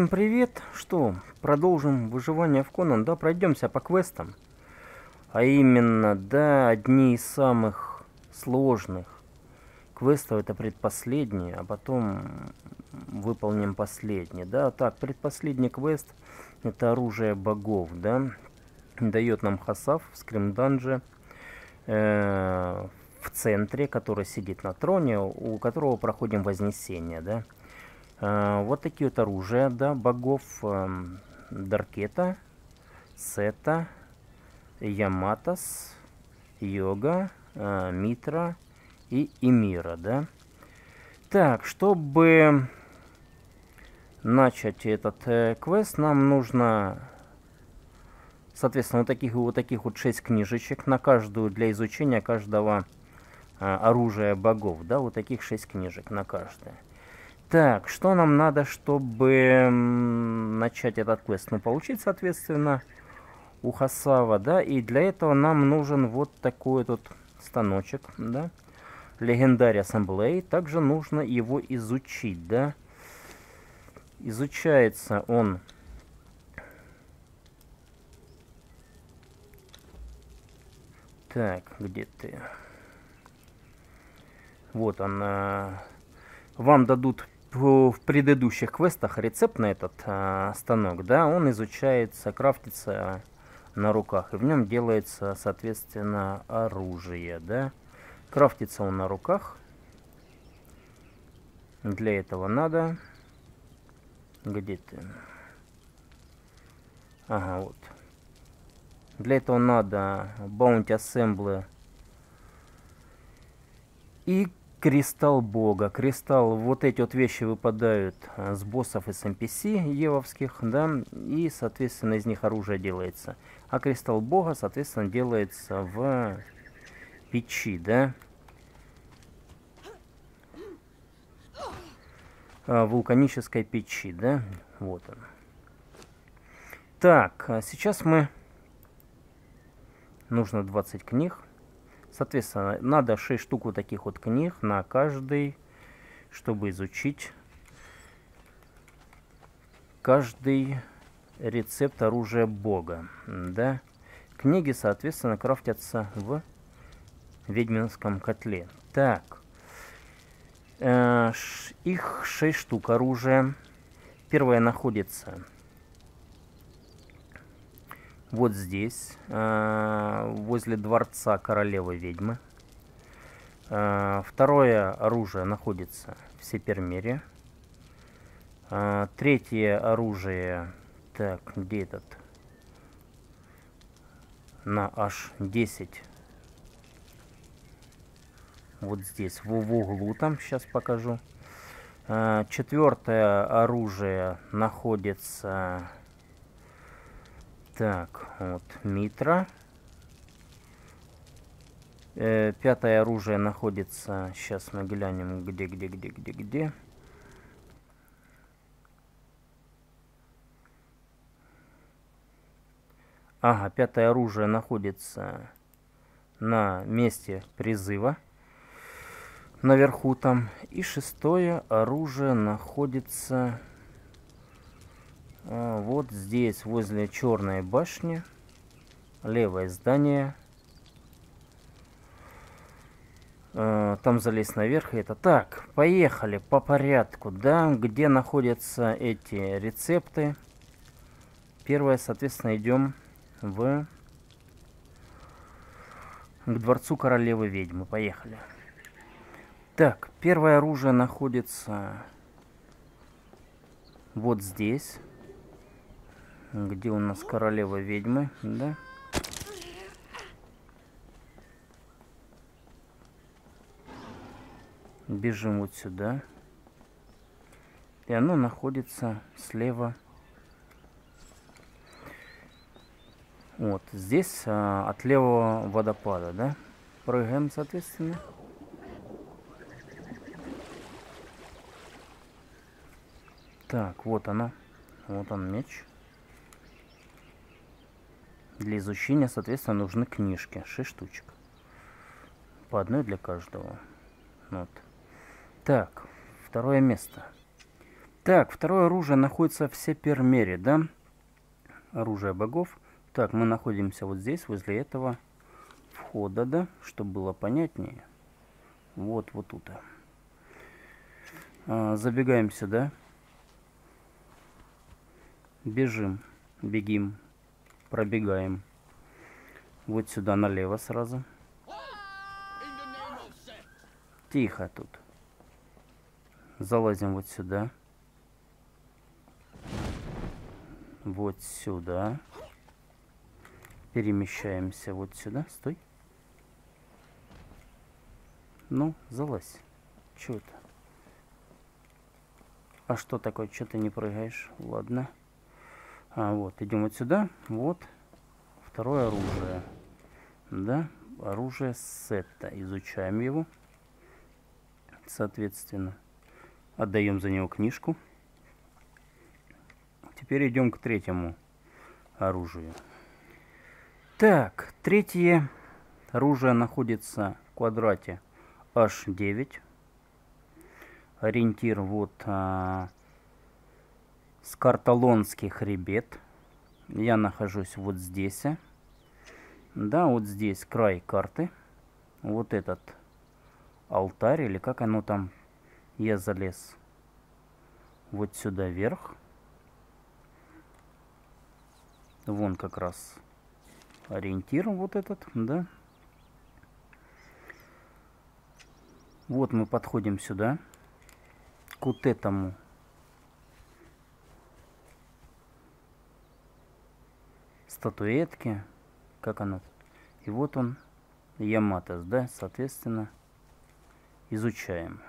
Всем привет! Что, продолжим выживание в Конан, да, пройдемся по квестам. А именно, да, одни из самых сложных квестов, это предпоследний, а потом выполним последний, да. Так, предпоследний квест, это оружие богов, да, дает нам Хасав в скрим-данже, в центре, который сидит на троне, у которого проходим вознесение, да. Вот такие вот оружия, да, богов: Даркета, Сета, Яматас, Йога, Митра и Эмира, да. Так, чтобы начать этот квест, нам нужно, соответственно, вот таких 6 книжечек на каждую, для изучения каждого оружия богов, да, вот таких 6 книжек на каждое. Так, что нам надо, чтобы начать этот квест? Ну, получить, соответственно, у Хасава, да, и для этого нам нужен вот такой вот станочек, да, Legendary Assembly, также нужно его изучить, да. Изучается он так, где ты? Вот он. Вам дадут в предыдущих квестах рецепт на этот станок, да, он изучается, крафтится на руках, и в нем делается, соответственно, оружие, да. Крафтится он на руках, для этого надо, где ты, ага, вот, для этого надо Bounty Assembly и Кристалл Бога. Кристалл, вот эти вот вещи выпадают с боссов и с NPC евовских, да, и, соответственно, из них оружие делается. А Кристалл Бога, соответственно, делается в печи, да. Вулканической печи, да. Вот он. Так, сейчас мы... Нужно 20 книг. Соответственно, надо 6 штук вот таких вот книг на каждый, чтобы изучить каждый рецепт оружия бога, да. Книги, соответственно, крафтятся в ведьминском котле. Так, их 6 штук оружия. Первое находится вот здесь, возле дворца Королевы-Ведьмы. Второе оружие находится в Сепермере. Третье оружие... Так, где этот? На H10. Вот здесь, в углу там, сейчас покажу. Четвертое оружие находится... Так, вот Митра. Пятое оружие находится... Сейчас мы глянем, где. Ага, пятое оружие находится на месте призыва. Наверху там. И шестое оружие находится... Вот здесь, возле Черной башни, левое здание. Там залезть наверх, и это так. Поехали по порядку, да, где находятся эти рецепты. Первое, соответственно, идем к дворцу королевы ведьмы. Поехали. Так, первое оружие находится вот здесь. Где у нас королева ведьмы, да? Бежим вот сюда. И оно находится слева. Вот здесь, от левого водопада, да? Прыгаем, соответственно. Так, вот оно. Вот он меч. Для изучения, соответственно, нужны книжки. 6 штучек. По одной для каждого. Вот. Так, второе место. Так, второе оружие находится в Сепермере, да? Оружие богов. Так, мы находимся вот здесь, возле этого входа, да? Чтобы было понятнее. Вот, вот тут. Забегаем сюда. Бежим. Бегим. Пробегаем. Вот сюда налево сразу. Тихо тут. Залазим вот сюда. Вот сюда. Перемещаемся вот сюда. Стой. Ну, залазь. Чё это? А что такое? Чё ты не прыгаешь? Ладно. А, вот. Идем вот сюда. Вот. Второе оружие. Да? Оружие Сета. Изучаем его. Соответственно, отдаем за него книжку. Теперь идем к третьему оружию. Так, третье оружие находится в квадрате H9. Ориентир вот Скартолонский хребет. Я нахожусь вот здесь. Да, вот здесь край карты. Вот этот алтарь, или как оно там. Я залез вот сюда вверх. Вон как раз ориентир вот этот, да. Вот мы подходим сюда, к вот этому. Статуэтке. Как она? И вот он, Яматас, да, соответственно, изучаем.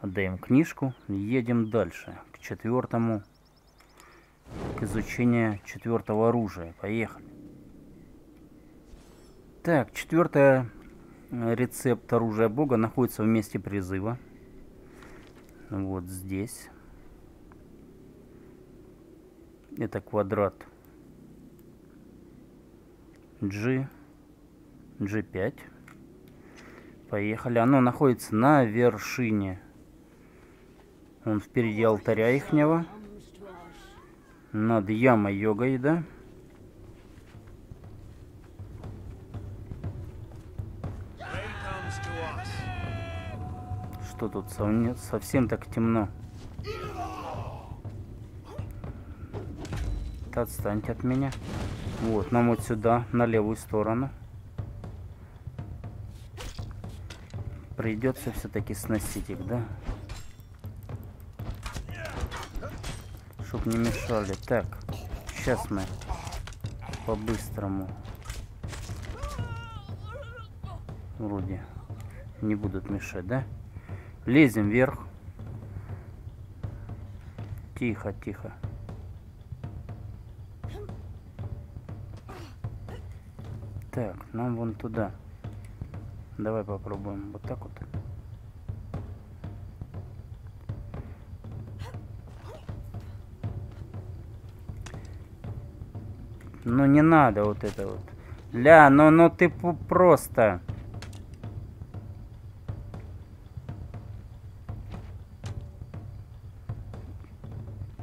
Отдаем книжку, едем дальше, к четвертому. К изучению четвертого оружия. Поехали. Так, четвертое рецепт оружия бога находится в месте призыва. Вот здесь. Это квадрат G, G5. Поехали. Оно находится на вершине. Он впереди алтаря ихнего. Над ямой Йогой, да? Что тут? Совсем так темно. Отстаньте от меня. Вот, нам вот сюда, на левую сторону. Придется все-таки сносить их, да? Не мешали. Так, сейчас мы по-быстрому. Вроде не будут мешать, да? Лезем вверх. Тихо, тихо. Так, нам вон туда. Давай попробуем вот так вот. Ну не надо вот это вот. Ля, ну ты просто.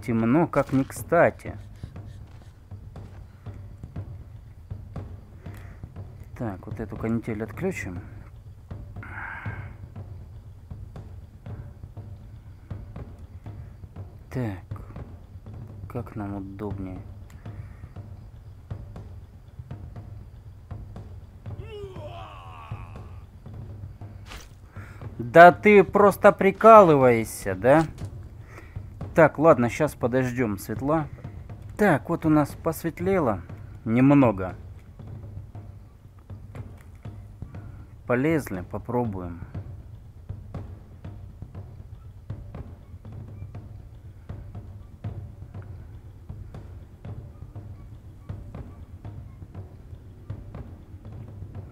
Темно, как не кстати. Так, вот эту канитель отключим. Так. Как нам удобнее. Да ты просто прикалываешься, да? Так, ладно, сейчас подождем светла. Так, вот у нас посветлело немного. Полезли, попробуем.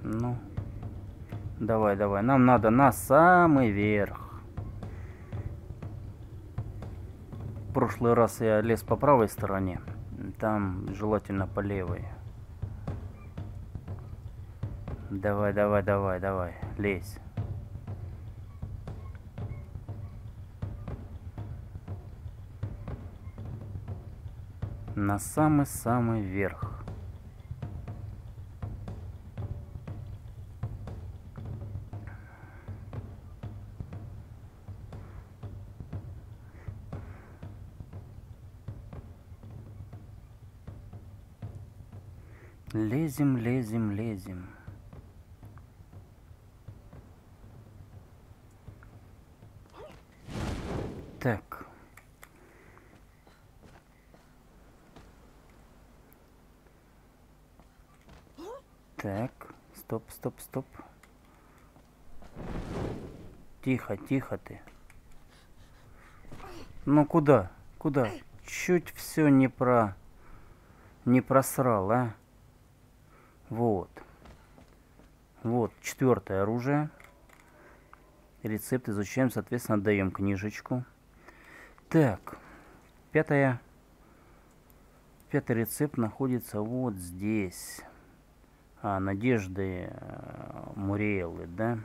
Ну... Давай, давай. Нам надо на самый верх. В прошлый раз я лез по правой стороне. Там желательно по левой. Давай, давай, давай, давай. Лезь. на самый-самый верх. Лезем, лезем, лезем. Так. Так. Стоп, стоп, стоп. Тихо, тихо ты. Ну куда? Куда? Чуть все не просрал, а? Вот. Вот, 4-е оружие. Рецепт изучаем, соответственно, отдаем книжечку. Так, 5-й рецепт находится вот здесь. Надежды Муриэлы, да?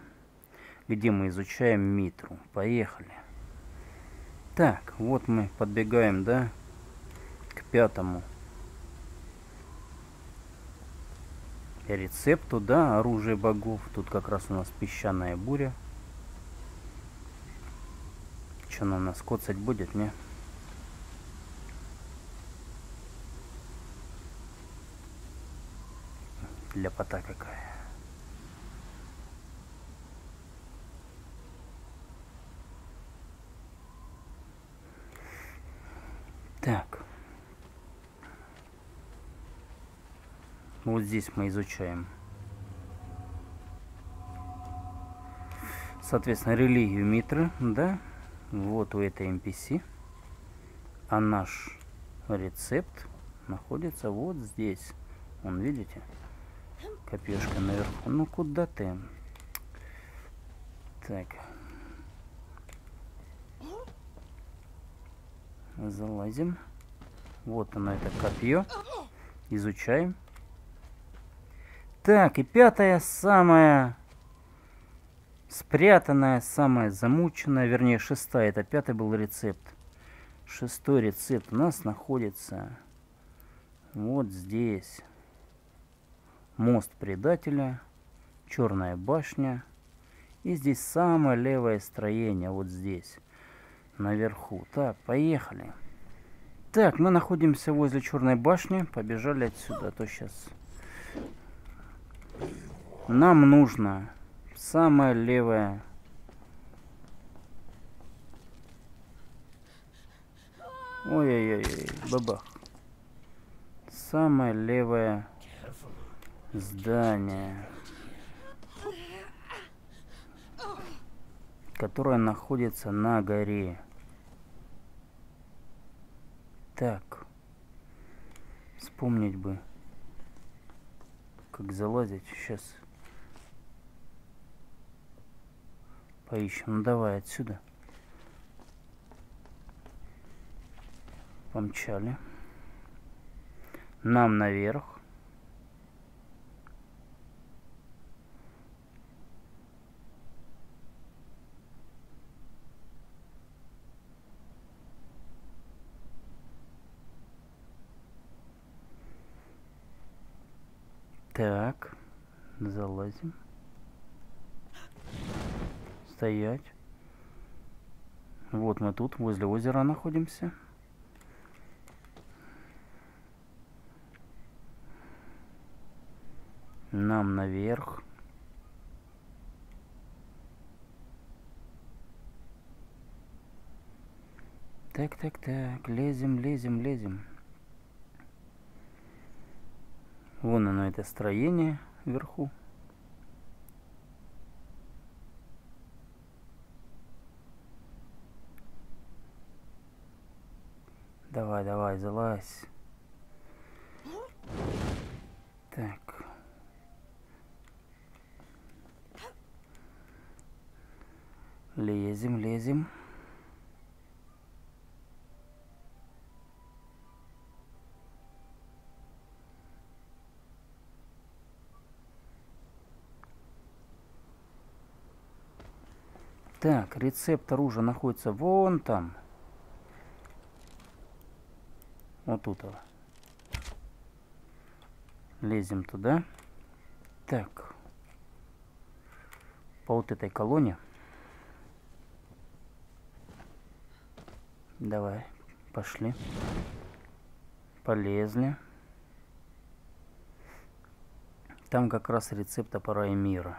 Где мы изучаем Митру. Поехали. Так, вот мы подбегаем, да? К 5-му. Рецепту, да, оружие богов. Тут как раз у нас песчаная буря. Что она у нас коцать будет, не? Ляпота какая. Так. Вот здесь мы изучаем, соответственно, религию Митры, да, вот у этой NPC, а наш рецепт находится вот здесь, вон, видите, копьёшка наверху, ну куда ты, так, залазим, вот оно, это копье, изучаем. Так, и 5-я, самая спрятанная, самая замученная, вернее 6-я, это 5-й был рецепт. 6-й рецепт у нас находится вот здесь. Мост предателя, Черная башня. И здесь самое левое строение, вот здесь, наверху. Так, поехали. Так, мы находимся возле Черной башни, побежали отсюда, а то сейчас... Нам нужно самое левое. Ой-ой-ой, бабах. Самое левое здание, которое находится на горе. Так. Вспомнить бы, как залазить. Сейчас поищем. Ну давай отсюда. Помчали. Нам наверх. Так, залазим. Стоять. Вот мы тут, возле озера находимся. Нам наверх. Так, так, так, лезем, лезем, лезем. Вон оно, это строение вверху. Давай, давай, залазь. Так. Лезем, лезем. Так, рецепт оружия находится вон там. Вот тут. Лезем туда. Так. По вот этой колонне. Давай, пошли. Полезли. Там как раз рецепт топора Эмира.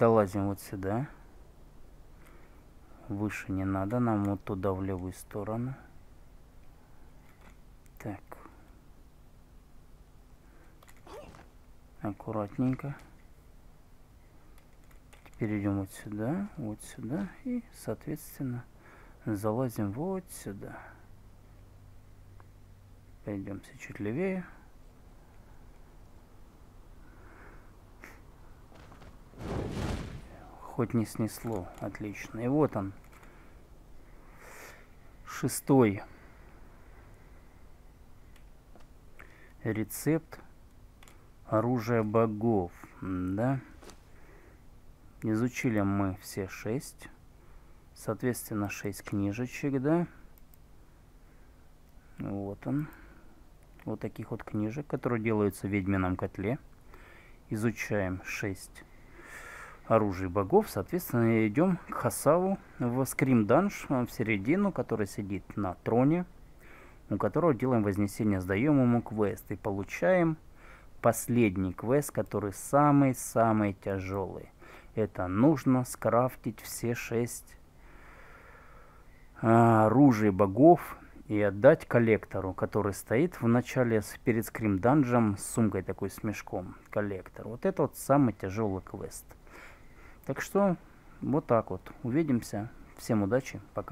Долазим вот сюда. Выше не надо, нам вот туда в левую сторону. Так. Аккуратненько. Теперь идем вот сюда и, соответственно, залазим вот сюда. Пойдемся чуть левее. Хоть не снесло, отлично. И вот он, шестой рецепт оружия богов, да? Изучили мы все 6, соответственно 6 книжечек, да? Вот он, вот таких вот книжек, которые делаются в ведьмином котле. Изучаем 6. Оружие богов, соответственно, идем к Хасаву в скримданж, в середину, который сидит на троне, у которого делаем вознесение, сдаем ему квест и получаем последний квест, который самый-самый тяжелый. Это нужно скрафтить все 6 оружий богов и отдать коллектору, который стоит в начале перед скримданжем с сумкой такой с мешком. Коллектор. Вот это вот самый тяжелый квест. Так что вот так вот. Увидимся. Всем удачи. Пока.